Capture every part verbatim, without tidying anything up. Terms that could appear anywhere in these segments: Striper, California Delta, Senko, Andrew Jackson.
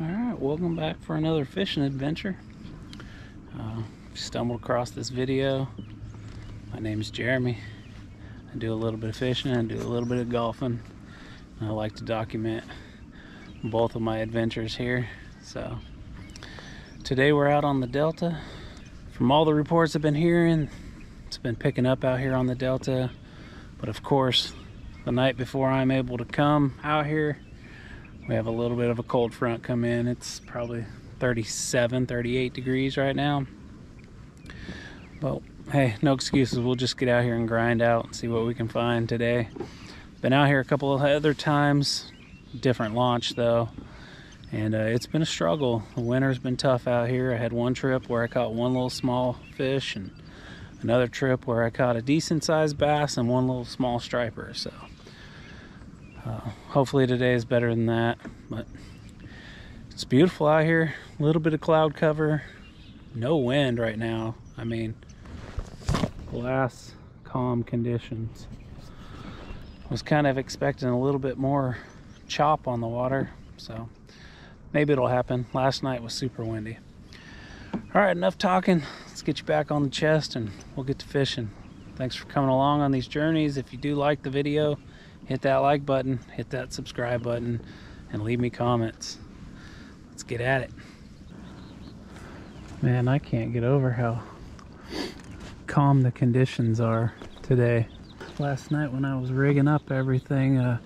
Alright, welcome back for another fishing adventure. Uh, stumbled across this video. My name is Jeremy. I do a little bit of fishing, I do a little bit of golfing. And I like to document both of my adventures here. So today we're out on the Delta. From all the reports I've been hearing, it's been picking up out here on the Delta. But of course, the night before I'm able to come out here, we have a little bit of a cold front come in. It's probably thirty-seven, thirty-eight degrees right now. But hey, no excuses. We'll just get out here and grind out and see what we can find today. Been out here a couple of other times, different launch though. And uh, it's been a struggle. The winter's been tough out here. I had one trip where I caught one little small fish and another trip where I caught a decent sized bass and one little small striper, so. Uh, hopefully today is better than that, but it's beautiful out here. A little bit of cloud cover, no wind right now. I mean, glass calm conditions. I was kind of expecting a little bit more chop on the water, so maybe it'll happen. Last night was super windy. All right, enough talking. Let's get you back on the chest and we'll get to fishing. Thanks for coming along on these journeys. If you do like the video, hit that like button, hit that subscribe button, and leave me comments. Let's get at it. Man, I can't get over how calm the conditions are today. Last night when I was rigging up everything, uh,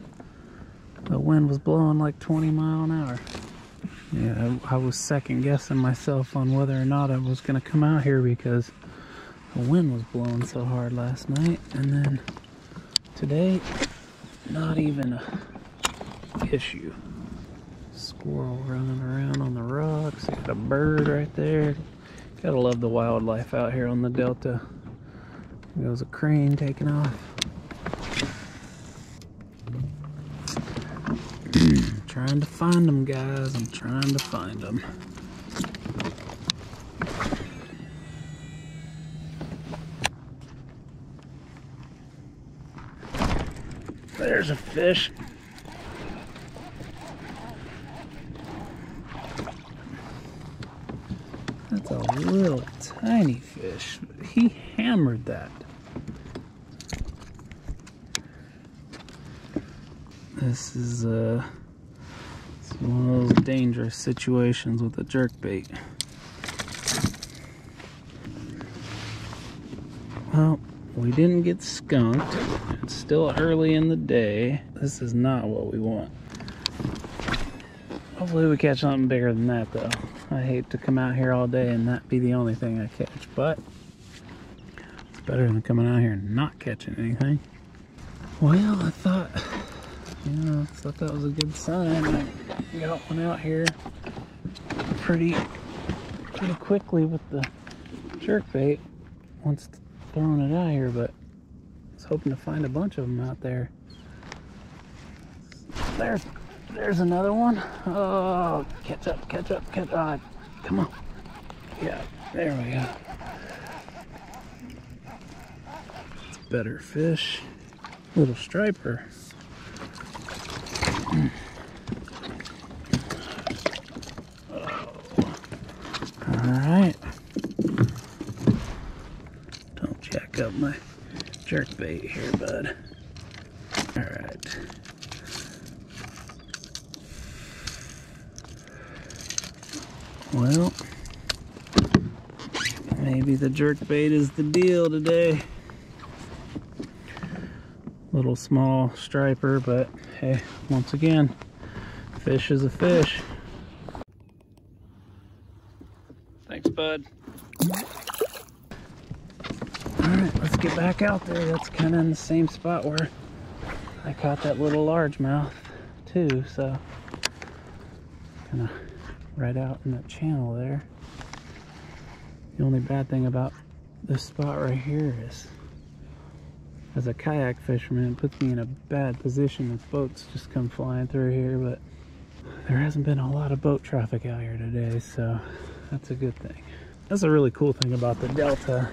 the wind was blowing like twenty miles an hour. Yeah, I, I was second guessing myself on whether or not I was gonna come out here because the wind was blowing so hard last night. And then today, not even a issue. Squirrel running around on the rocks. Got a bird right there. Gotta love the wildlife out here on the Delta. There goes a crane taking off. Trying to find them, guys. I'm trying to find them. There's a fish. That's a little tiny fish. He hammered that. This is uh, one of those dangerous situations with a jerkbait. Well, we didn't get skunked. It's still early in the day. This is not what we want. Hopefully we catch something bigger than that though. I hate to come out here all day and that be the only thing I catch, but it's better than coming out here and not catching anything. Well, I thought, you know, I thought that was a good sign. I got one out here pretty, pretty quickly with the jerkbait once throwing it out here, but I was hoping to find a bunch of them out there. There, there's another one. Oh, catch up, catch up, catch up. Come on. Yeah, there we go. It's a better fish. Little striper. Oh. All right. Jack up my jerkbait here, bud. All right. Well, maybe the jerkbait is the deal today. Little small striper, but hey, once again, fish is a fish. Thanks, bud. Alright, let's get back out there. That's kind of in the same spot where I caught that little largemouth too, so kind of right out in that channel there. The only bad thing about this spot right here is, as a kayak fisherman, it puts me in a bad position if boats just come flying through here, but there hasn't been a lot of boat traffic out here today, so that's a good thing. That's a really cool thing about the Delta.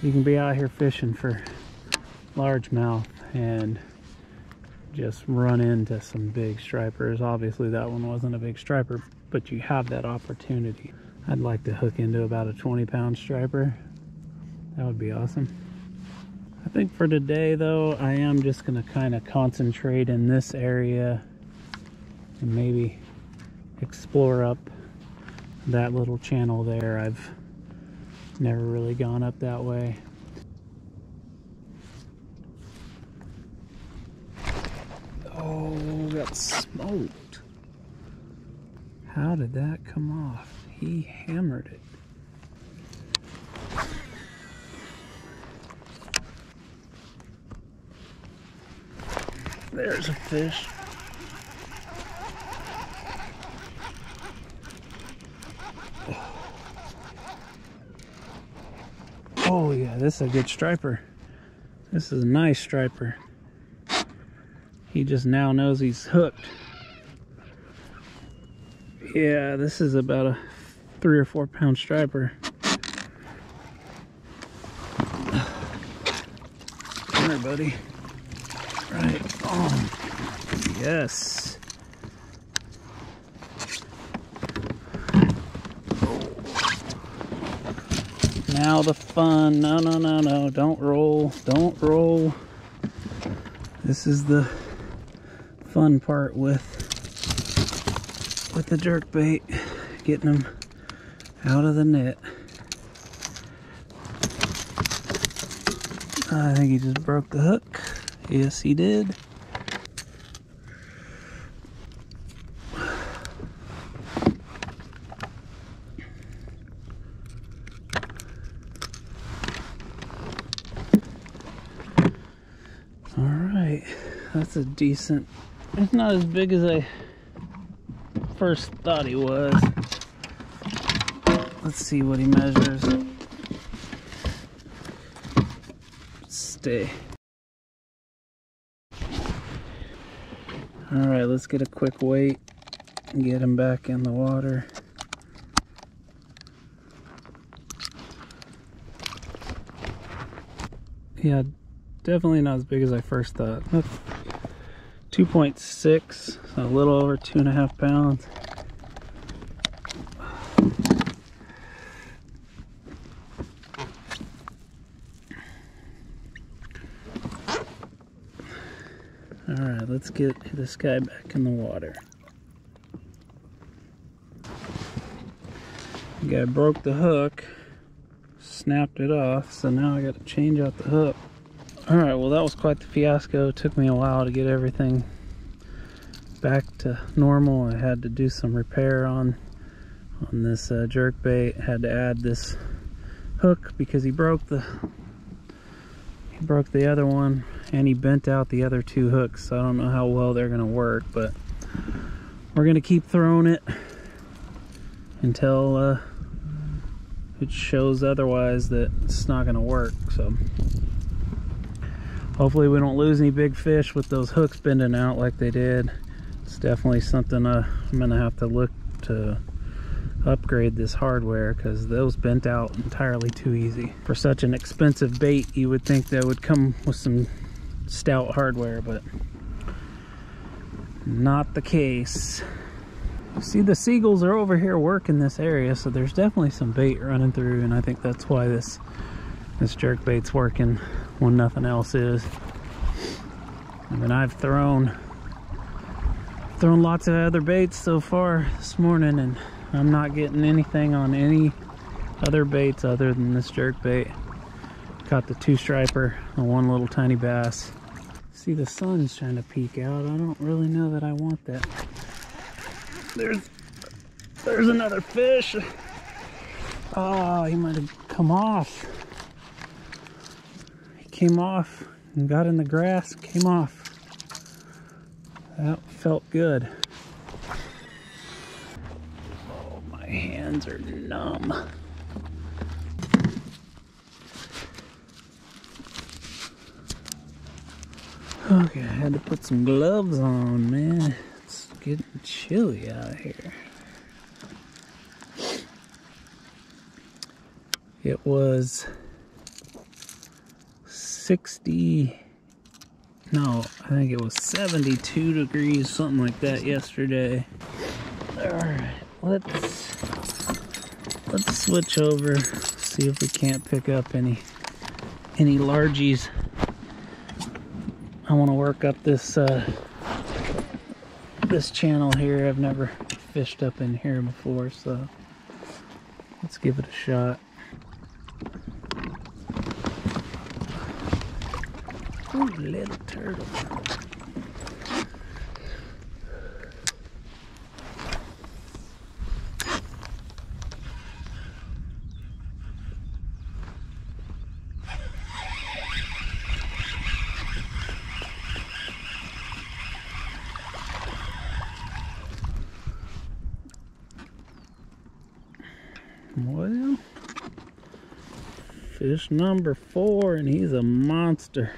You can be out here fishing for largemouth and just run into some big stripers. Obviously that one wasn't a big striper, but you have that opportunity. I'd like to hook into about a twenty pound striper. That would be awesome. I think for today though, I am just gonna kind of concentrate in this area and maybe explore up that little channel there. I've never really gone up that way. Oh, got smoked. How did that come off? He hammered it. There's a fish. Oh yeah, this is a good striper. This is a nice striper. He just now knows he's hooked. Yeah, this is about a three or four pound striper. Come here, buddy. Right on. Yes. Now the fun. No, no, no, no. Don't roll. Don't roll. This is the fun part with with the jerkbait, getting them out of the net. I think he just broke the hook. Yes, he did. All right, that's a decent. It's not as big as I first thought he was. Let's see what he measures. Stay. All right, let's get a quick weight and get him back in the water. Yeah, definitely not as big as I first thought. That's two point six, so a little over two and a half pounds. Alright, let's get this guy back in the water. The guy broke the hook, snapped it off, so now I gotta change out the hook. Alright, well that was quite the fiasco. It took me a while to get everything back to normal. I had to do some repair on, on this uh, jerkbait. Had to add this hook because he broke the... He broke the other one and he bent out the other two hooks, so I don't know how well they're gonna work, but we're gonna keep throwing it until uh, it shows otherwise that it's not gonna work. So hopefully we don't lose any big fish with those hooks bending out like they did. It's definitely something uh, I'm gonna have to look to upgrade this hardware, because those bent out entirely too easy. For such an expensive bait, you would think that would come with some stout hardware, but not the case. See, the seagulls are over here working this area, so there's definitely some bait running through, and I think that's why this this jerkbait's working when nothing else is. I mean, I've thrown thrown lots of other baits so far this morning, and I'm not getting anything on any other baits other than this jerkbait. Caught the two striper and one little tiny bass. See, the sun's trying to peek out. I don't really know that I want that. There's there's another fish. Oh, he might have come off. He came off and got in the grass, came off. That felt good. My hands are numb. Okay, I had to put some gloves on, man. It's getting chilly out here. It was sixty, no, I think it was seventy-two degrees, something like that yesterday. All right. let's let's switch over, see if we can't pick up any any largies. I want to work up this uh, this channel here. I've never fished up in here before, so let's give it a shot. Ooh, little turtle. Well, fish number four, and he's a monster.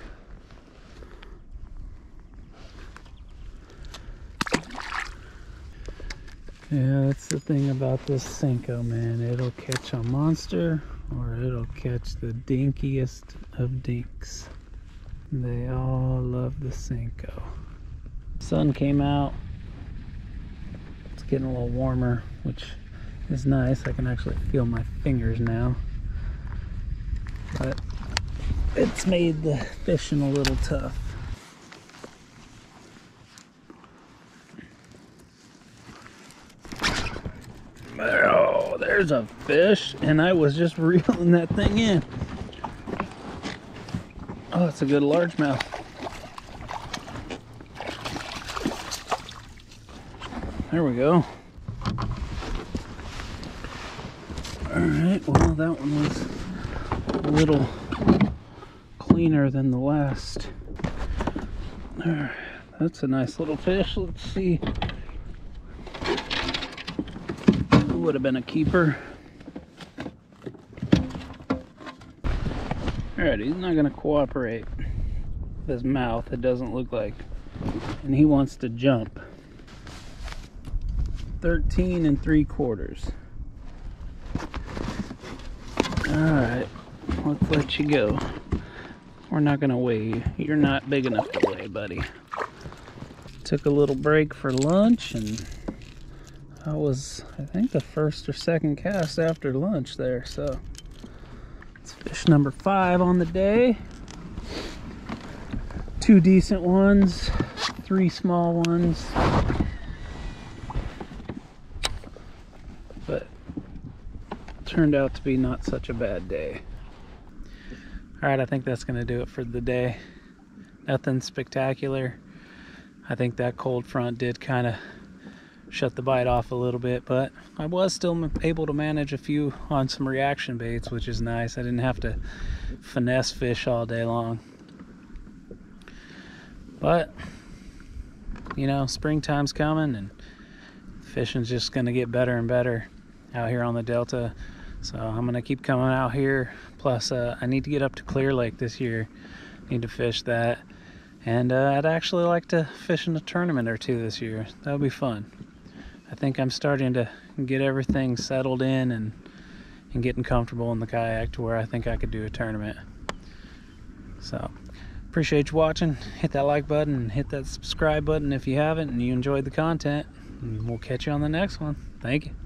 Yeah, that's the thing about this Senko, man. It'll catch a monster, or it'll catch the dinkiest of dinks. They all love the Senko. Sun came out. It's getting a little warmer, which is nice. I can actually feel my fingers now. But it's made the fishing a little tough. Oh, there's a fish, and I was just reeling that thing in. Oh, it's a good largemouth. There we go. Alright, well, that one was a little cleaner than the last. Alright, that's a nice little fish. Let's see. Would have been a keeper. Alright, he's not gonna cooperate with his mouth, it doesn't look like, and he wants to jump. Thirteen and three quarters. Alright, let's let you go. We're not gonna weigh you. You're not big enough to weigh, buddy. Took a little break for lunch, and I was, I think, the first or second cast after lunch there, so it's fish number five on the day. Two decent ones, three small ones, but turned out to be not such a bad day. Alright, I think that's going to do it for the day. Nothing spectacular. I think that cold front did kind of shut the bite off a little bit, but I was still able to manage a few on some reaction baits, which is nice. I didn't have to finesse fish all day long. But, you know, springtime's coming, and fishing's just going to get better and better out here on the Delta. So I'm going to keep coming out here. Plus, uh, I need to get up to Clear Lake this year. Need to fish that. And uh, I'd actually like to fish in a tournament or two this year. That would be fun. I think I'm starting to get everything settled in and and getting comfortable in the kayak to where I think I could do a tournament. So, appreciate you watching. Hit that like button and hit that subscribe button if you haven't and you enjoyed the content. And we'll catch you on the next one. Thank you.